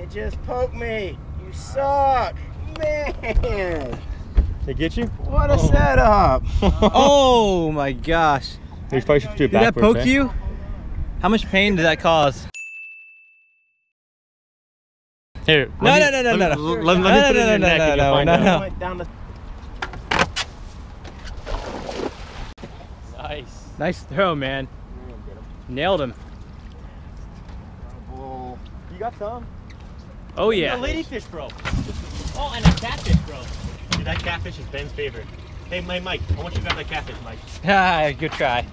It just poked me. You suck. Man. They get you? What a setup. Oh my gosh. Did that poke you? How much pain did that cause? Here. No. Nice. Nice throw, man. Nailed him. You got some? Oh yeah. A ladyfish, bro. Oh, and a catfish, bro. Dude, that catfish is Ben's favorite. Hey, Mike, I want you to grab that catfish, Mike. Ah, good try.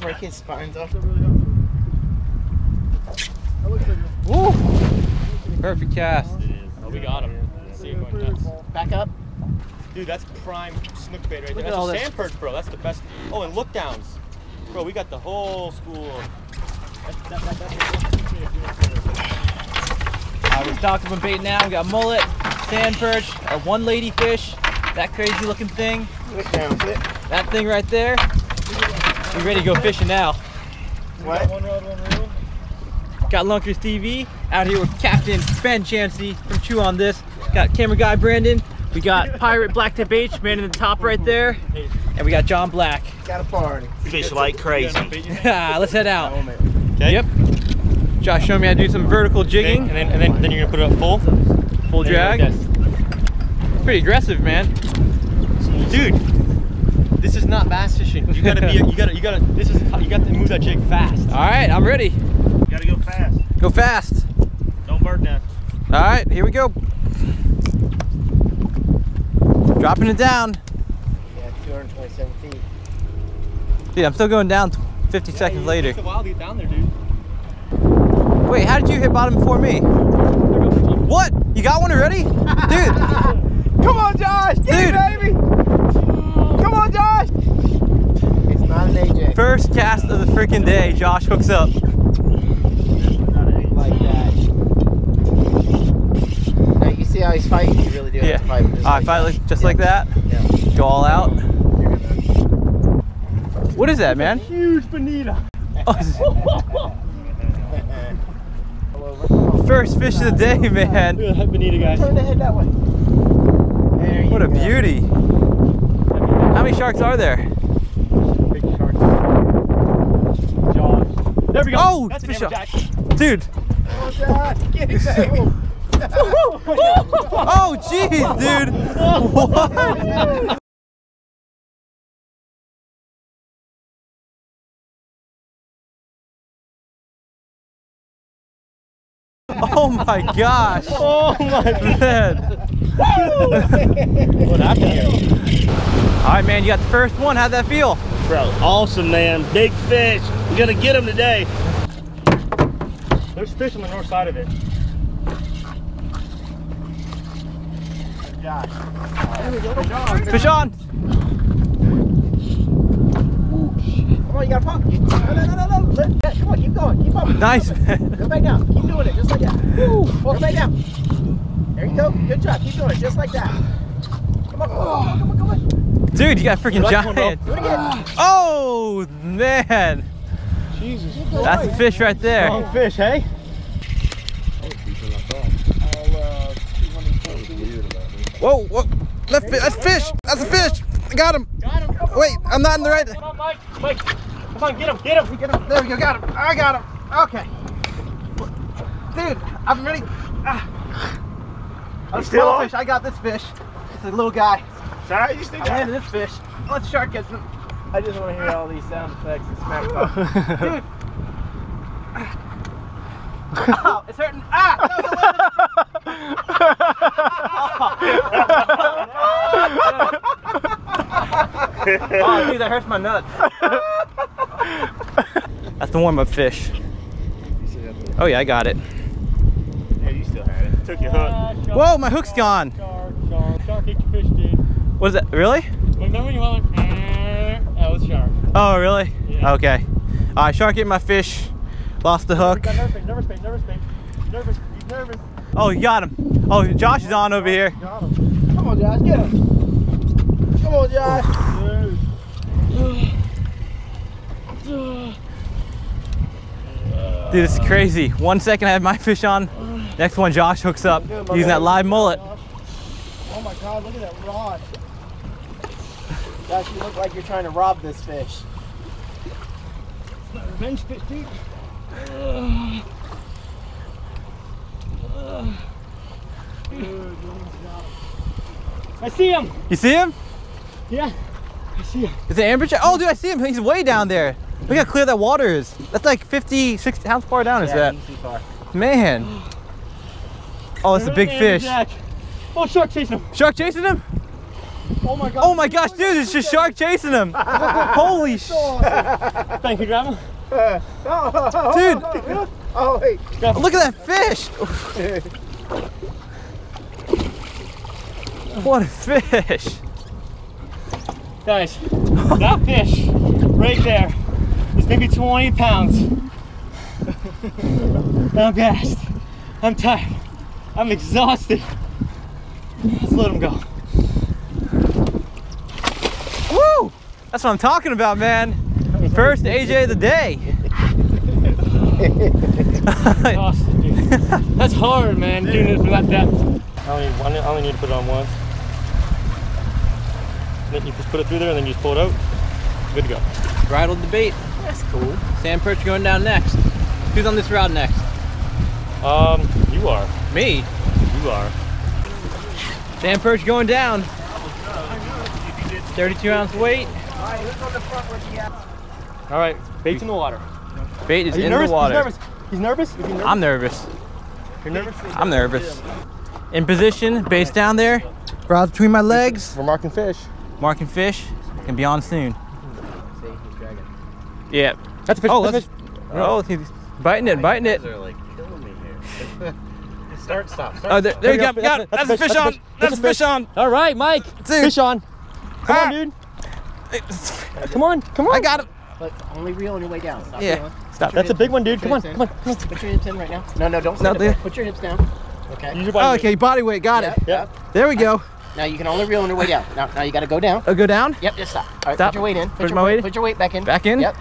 Break his spines off. Woo! Perfect cast. It is. Oh, we got him. Let's see it going nuts. Back up. Dude, that's prime snook bait right there. That's a sand perch, bro. That's the best. Oh, and look downs. Bro, we got the whole school. Alright, we're stocked up on bait now. We got mullet, sand perch, a one lady fish, that crazy looking thing. Look down. That thing right there. We're ready to go fishing now. What? Got One Rod, One Reel. Got Lunkers TV out here with Captain Ben Chancy from Chew on This. Got camera guy Brandon. We got pirate BlacktipH, man in the top right there. And we got John Black. Got a party. Fish like crazy. Let's head out. Okay. Yep. Josh showed me how to do some vertical jigging. Okay. And then you're gonna put it up full. Full drag. It's pretty aggressive, man. Dude, this is not bass fishing. You gotta be, you got to move that jig fast. All right, I'm ready. You gotta go fast. Go fast. Don't bird nest. All right, here we go. Dropping it down. Yeah, 227 feet. Dude, I'm still going down 50 seconds later. It took a while to get down there, dude. Wait, how did you hit bottom before me? What? You got one already? Dude. Come on, Josh. Get it, baby. Come on, Josh. It's not an AJ. First cast of the freaking day, Josh hooks up. Like that. Now you see how he's fighting? You really do have to fight. Just I fight that. Just like that? Yeah. Go all out? You're good, what is that, man? A huge bonita. Oh, first fish of the day, man. Look at that bonita, guys. Turn the head that way. What a beauty. How many sharks are there? Big sharks. Josh. There we go. Oh, that's an amberjack. Dude. Oh, Josh. Get it, baby. Oh, jeez, dude. What? Oh my gosh! Oh my man! What happened here? All right, man, you got the first one. How'd that feel? Bro, awesome, man. Big fish. We're gonna get them today. There's fish on the north side of it. Fish on! Ooh, shit. Come on, you gotta pump. No. Come on, keep going. Keep pumping. Nice, man. Go back down. Keep doing it just like that. Woo. Go back down. There you go. Good job. Keep doing it just like that. Come on, come on. Dude, you got freaking giant. Do it again. Oh, man. Jesus. That's the fish right there. Long fish, hey? Whoa, whoa. Left fish. That's fish. That's a fish. I got him. Got him. Wait, I'm not in the right. Come on, Mike. Mike. Come on, get him. Get him. Get him. There we go. Got him. I got him. Okay. Dude, I'm ready. I'm still on fish. I got this fish. It's a little guy. Sorry, you still got him. This fish. Let's shark get some. I just want to hear all these sound effects and smack talk. Dude. Oh, it's hurting. Oh, dude, that hurts my nuts. That's the warm-up fish. Oh yeah, I got it. Yeah, you still had it. Took your hook. Shark, whoa, my hook's gone. Shark ate your fish, dude. What is that? Really? Remember when you went like, that was shark. Oh, really? Yeah. Okay. All right, shark ate my fish. Lost the hook. Nervous. Oh, you got him. Oh, Josh is on over here. Got him. Come on, Josh, get him. Come on, Josh. Dude, this is crazy. 1 second I have my fish on, next one Josh hooks up using that live mullet. Oh my God, look at that rod. Josh, you look like you're trying to rob this fish. It's not a revenge fish, dude. I see him. You see him? Yeah, I see him. Is it amberjack? Oh, dude, I see him. He's way down there. Look how clear that water is. That's like 50, 60, how far down is that? Far. Man. Oh, it's a big fish. Oh, shark chasing him. Shark chasing him? Oh my God. Oh my gosh, dude, it's just shark chasing him. Holy shit. Awesome. Thank you, Grandma. Dude. Oh, wait. Look at that fish. What a fish. Guys, that fish right there is maybe 20 pounds. I'm gassed. I'm tired. I'm exhausted. Let's let him go. Woo! That's what I'm talking about, man. First AJ of the day. Exhausted, dude. That's hard, man, doing it from that depth. I only need to put it on once. Then you just put it through there and then you just pull it out. Good to go. Bridled the bait. That's cool. Sand perch going down next. Who's on this rod next? You are. Me? You are. Sand perch going down. 32 ounce weight. Alright, look on the front where he has. Alright, bait's in the water. Bait is in the water. He's nervous? He's nervous? Is he nervous? I'm nervous. You're nervous? I'm nervous. In position, bait's down there. Rod between my legs. We're marking fish. Marking fish. Can be on soon. Yeah. That's a fish. Oh, that's a fish. Oh, he's biting it, biting it. They're like killing me here. Start, stop. Oh, there we go. Got it. That's a fish on. That's a fish on. All right, Mike. Dude. Fish on. Come on, dude. Come on. I got it. But only reel on your way down. Stop. Yeah. Stop. That's a big one, dude. Come on. Put your hips in right now. No, don't stand up. Put your hips down. Okay. Use your body weight. Okay, body weight. Got it. Yeah. There we go. Now you can only reel on your way down. Now you got to go down. Oh, go down? Yep, just stop. All right, stop. Put your weight in. Put your weight in. Put your weight back in. Back in? Yep.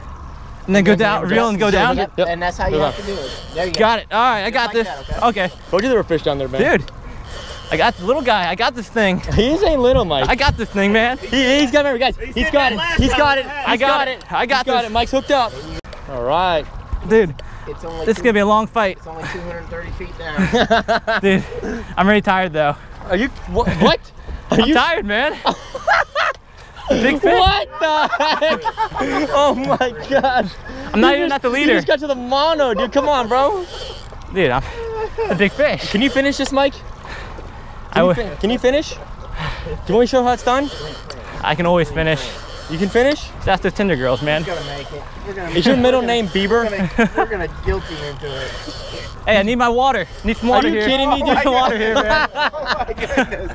And then go down, reel and go down? Yep. And that's how you have to do it. There you go. Got it. All right, I got this. That, okay. Told you there were fish down there, man. Dude, I got the little guy. I got this thing. He ain't little, Mike. I got this thing, man. He's got it, guys. He's got it. He's got it. I got it. I got this. Mike's hooked up. All right. Dude, this is going to be a long fight. It's only 230 feet down. Dude, I'm really tired, though. Are you, what? I'm tired, man. Big fish. What the heck? Oh my God. I'm not even at the leader. You just got to the mono, dude. Come on, bro. Dude, I'm a big fish. Can you finish this, Mike? Can you finish? Do you want me to show how it's done? I can always finish. You can finish? That's the Tinder girls, man. You're gonna make it. Is your middle name Bieber? We're gonna guilt you into it. Hey, I need my water. I need some water here. Are you kidding me? Get some water here, man. Oh my goodness.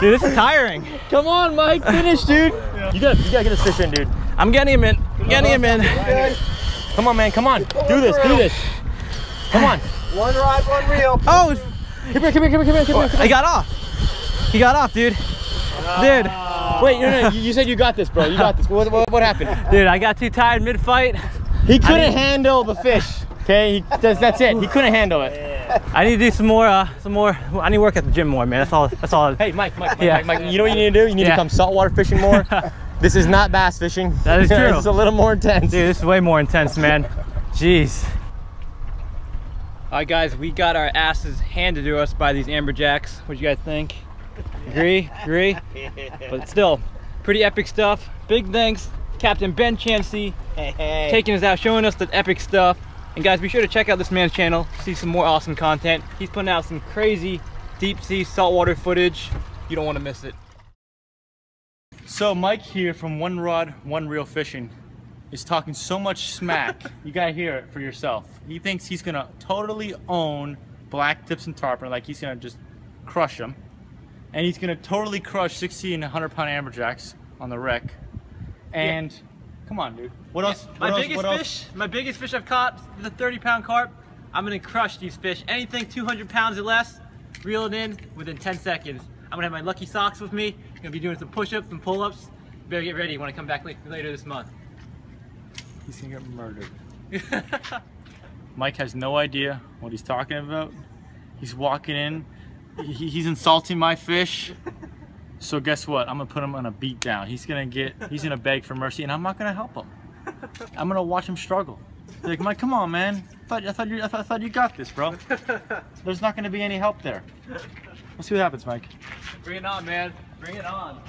Dude, this is tiring. Come on, Mike. Finish, dude. Yeah. You gotta get this fish in, dude. I'm getting him in. Getting him in. Come on, man. Come on. Do this. Come on. One rod, one reel. Oh. Come here. He got off. He got off, dude. Dude. Wait, no, you said you got this, bro. You got this. What happened? Dude, I got too tired mid-fight. He couldn't handle the fish. Okay, that's it. He couldn't handle it. Yeah. I need to do some more. I need to work at the gym more, man. That's all. Hey, Mike, you know what you need to do? You need to come saltwater fishing more. This is not bass fishing. That is true. It's a little more intense. Dude, this is way more intense, man. Jeez. All right, guys, we got our asses handed to us by these amberjacks. What do you guys think? Agree? But still, pretty epic stuff. Big thanks, Captain Ben Chancy, taking us out, showing us the epic stuff. And guys, be sure to check out this man's channel, see some more awesome content. He's putting out some crazy deep sea saltwater footage. You don't want to miss it. So Mike here from One Rod, One Reel Fishing is talking so much smack. You gotta hear it for yourself. He thinks he's gonna totally own black tips and tarpon, like he's gonna just crush them. And he's gonna totally crush 60 and 100 pound amberjacks on the wreck. And come on, dude. What else? My biggest fish I've caught is a 30 pound carp. I'm gonna crush these fish. Anything 200 pounds or less, reel it in within 10 seconds. I'm gonna have my lucky socks with me. I'm gonna be doing some push-ups and pull-ups. Better get ready when I come back later this month. He's gonna get murdered. Mike has no idea what he's talking about. He's walking in, he's insulting my fish. So guess what? I'm gonna put him on a beat down. He's gonna beg for mercy, and I'm not gonna help him. I'm gonna watch him struggle. Like, Mike, come on, man. I thought you got this, bro. There's not gonna be any help there. We'll see what happens, Mike. Bring it on, man. Bring it on.